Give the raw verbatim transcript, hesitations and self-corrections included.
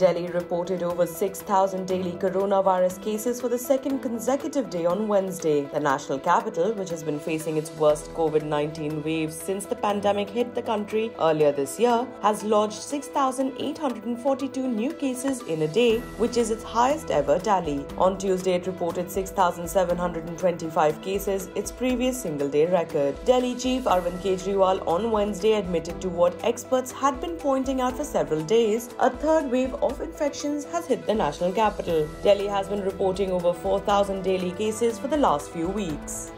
Delhi reported over six thousand daily coronavirus cases for the second consecutive day on Wednesday. The national capital, which has been facing its worst COVID nineteen wave since the pandemic hit the country earlier this year, has lodged six thousand eight hundred forty-two new cases in a day, which is its highest ever tally. On Tuesday, it reported six thousand seven hundred twenty-five cases, its previous single-day record. Delhi Chief Arvind Kejriwal on Wednesday admitted to what experts had been pointing out for several days: a third wave of infections has hit the national capital. Delhi has been reporting over four thousand daily cases for the last few weeks.